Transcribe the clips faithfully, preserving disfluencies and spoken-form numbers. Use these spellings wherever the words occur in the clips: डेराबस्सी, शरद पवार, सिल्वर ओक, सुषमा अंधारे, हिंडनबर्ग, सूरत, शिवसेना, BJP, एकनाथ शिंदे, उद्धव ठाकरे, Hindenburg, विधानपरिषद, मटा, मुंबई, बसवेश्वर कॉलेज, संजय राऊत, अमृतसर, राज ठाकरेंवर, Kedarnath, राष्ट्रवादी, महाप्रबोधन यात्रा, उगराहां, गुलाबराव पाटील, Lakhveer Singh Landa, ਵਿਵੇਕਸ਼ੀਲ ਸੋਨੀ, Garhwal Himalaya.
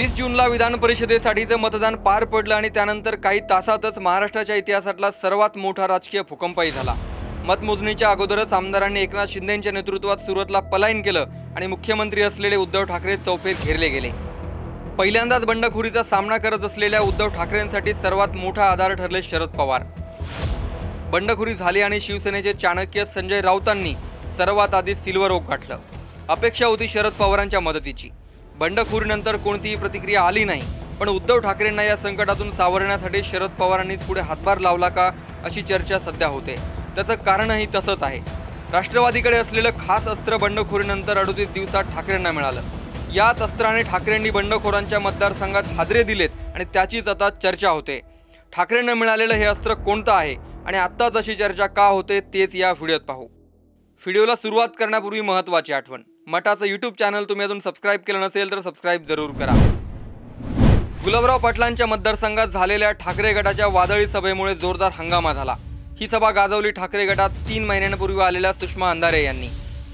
वीस जूनला विधान परिषदेसाठीचं मतदान पार पडलं आणि त्यानंतर काही तासातच महाराष्ट्राच्या इतिहासातला सर्वात मोठा राजकीय भूकंपही झाला। मतमोजणीच्या अगोदरच आमदारांनी एकनाथ शिंदे यांच्या नेतृत्वात सुरतला पलायन केलं आणि मुख्यमंत्री असलेले उद्धव ठाकरे चौफेर घेरले गेले। पहिल्यांदाच बंडखोरीचा सामना करत असलेल्या उद्धव ठाकरेंसाठी सर्वात मोठा आधार ठरले शरद पवार। बंडखोरी झाली आणि शिवसेनेचे चाणक्य संजय राऊतांनी सर्वात आधी सिल्वर ओक गाठलं। अपेक्षा होती शरद पवारांच्या मदतीची। बंडखोरीनंतर कोणतीही प्रतिक्रिया आली नाही, पण उद्धव ठाकरेंना या संकटातून सावरण्यासाठी शरद पवारांनीच पुढे हातभार लावला का अशी चर्चा सध्या होते। त्याचं कारणही तसंच आहे। राष्ट्रवादीकडे असलेलं खास अस्त्र बंडखोरीनंतर अडतीस दिवसात ठाकरेंना मिळालं। याच अस्त्राने ठाकरेंनी बंडखोरांच्या मतदारसंघात हादरे दिलेत आणि त्याचीच आता चर्चा होते। ठाकरेंना मिळालेलं हे अस्त्र कोणतं आहे आणि आत्ताच अशी चर्चा का होते तेच या व्हिडिओत पाहू। व्हिडिओला सुरुवात करण्यापूर्वी महत्त्वाची आठवण, मटाचं यूट्यूब चॅनल तुम्ही अजून सबस्क्राइब केलं नसेल तर सबस्क्राइब जरूर करा। गुलाबराव पटनांच्या मतदारसंघात झालेल्या ठाकरे गटाच्या वादळी सभेमुळे जोरदार हंगामा झाला। ही सभा गाजवली ठाकरे गटात तीन महिन्यांपूर्वी आलेल्या सुषमा अंधारे यांनी।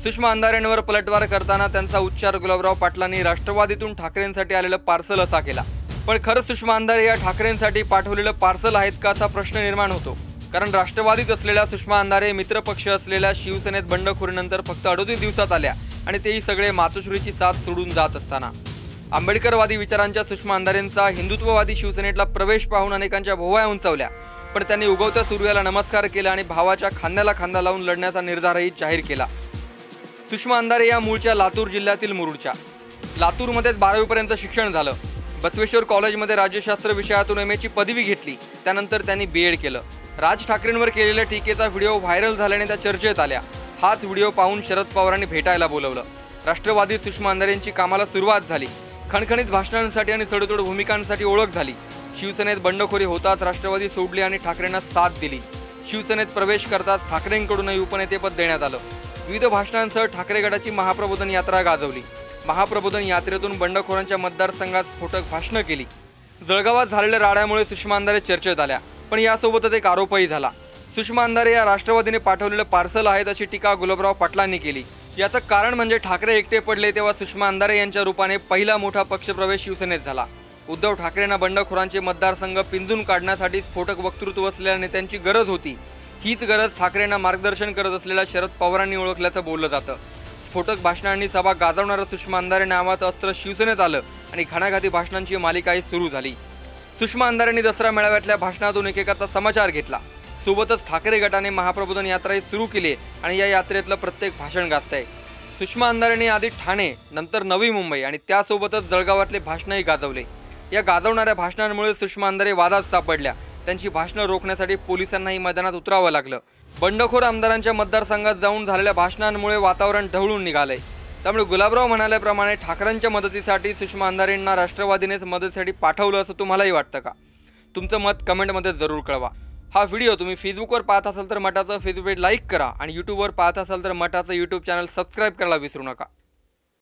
सुषमा अंधारेंवर पलटवार करताना त्यांचा उच्चार गुलाबराव पाटलांनी राष्ट्रवादीतून ठाकरेंसाठी आलेलं पार्सल असा केला। पण खरं सुषमा अंधारे या ठाकरेंसाठी पाठवलेलं पार्सल आहेत का असा प्रश्न निर्माण होतो, कारण राष्ट्रवादीत असलेल्या सुषमा अंधारे मित्रपक्ष असलेल्या शिवसेनेत बंडखोरीनंतर फक्त अडतीस दिवसात आल्या आणि तेही सगळे मातोश्रीची साथ सोडून जात असताना। आंबेडकरवादी विचारांच्या सुषमा अंधारेंचा हिंदुत्ववादी शिवसेनेतला प्रवेश पाहून अनेकांच्या भोवया उंचावल्या, पण त्यांनी उगवत्या सूर्याला नमस्कार केला आणि भावाच्या खांद्याला खांदा लावून लढण्याचा निर्धारही जाहीर केला। सुषमा अंधारे या मूळच्या लातूर जिल्ह्यातील मुरुडच्या। लातूरमध्येच बारावीपर्यंत शिक्षण झालं। बसवेश्वर कॉलेजमध्ये राज्यशास्त्र विषयातून एम एची पदवी घेतली। त्यानंतर त्यांनी बी एड केलं। राज ठाकरेंवर केलेल्या टीकेचा व्हिडिओ व्हायरल झाल्याने त्या चर्चेत आल्या। हाच व्हिडिओ पाहून शरद पवारांनी भेटायला बोलवलं। राष्ट्रवादी सुषमा अंधारेंची कामाला सुरुवात झाली। खणखणीत भाषणांसाठी आणि सडतोड भूमिकांसाठी ओळख झाली। शिवसेनेत बंडखोरी होताच राष्ट्रवादी सोडली आणि ठाकरेंना साथ दिली। शिवसेनेत प्रवेश करताच ठाकरेंकडूनही उपनेतेपद देण्यात आलं। विविध भाषणांसह ठाकरे गटाची महाप्रबोधन यात्रा गाजवली। महाप्रबोधन यात्रेतून बंडखोरांच्या मतदारसंघात स्फोटक भाषणं केली। जळगावात झालेल्या राड्यामुळे सुषमा अंधारे चर्चेत आल्या, पण यासोबतच एक आरोपही झाला। सुषमा अंधारे या राष्ट्रवादीने पाठवलेलं पार्सल आहेत अशी टीका गुलाबराव पाटलांनी केली। याचं कारण म्हणजे ठाकरे एकटे पडले तेव्हा सुषमा अंधारे यांच्या रूपाने पहिला मोठा पक्षप्रवेश शिवसेनेत झाला। उद्धव ठाकरेंना बंडखोरांचे मतदारसंघ पिंजून काढण्यासाठी स्फोटक वक्तृत्व असलेल्या नेत्यांची गरज होती। हीच गरज ठाकरेंना मार्गदर्शन करत असलेल्या शरद पवारांनी ओळखल्याचं बोललं जातं। स्फोटक भाषणांनी सभा गाजवणारं सुषमा अंधारे नावाचं अस्त्र शिवसेनेत आलं आणि घणाघाती भाषणांची मालिकाही सुरू झाली। सुषमा अंधारेंनी दसरा मेळाव्यातल्या भाषणातून एकेकाचा समाचार घेतला। सोबतच ठाकरे गटाने महाप्रबोधन यात्राही सुरू केली आणि या यात्रेतलं प्रत्येक भाषण गाजतंय। सुषमा अंधारेंनी आधी ठाणे, नंतर नवी मुंबई आणि त्यासोबतच जळगावातले भाषणही गाजवले। या गाजवणाऱ्या भाषणांमुळे सुषमा अंधारे वादात सापडल्या। त्यांची भाषणं रोखण्यासाठी पोलिसांनाही मैदानात उतरावं लागलं। बंडखोर आमदारांच्या मतदारसंघात जाऊन झालेल्या भाषणांमुळे वातावरण ढवळून निघालंय। त्यामुळे गुलाबराव म्हणाल्याप्रमाणे ठाकरेंच्या मदतीसाठी सुषमा अंधारेंना राष्ट्रवादीनेच मदतीसाठी पाठवलं असं तुम्हालाही वाटतं का? तुमचं मत कमेंटमध्ये जरूर कळवा। हा व्हिडिओ तुम्ही फेसबुकवर पाहत असाल तर मटाचं फेसबुक पेज लाईक करा आणि यूट्यूबवर पाहत असाल तर मटाचं यूट्यूब चॅनल सबस्क्राईब करायला विसरू नका।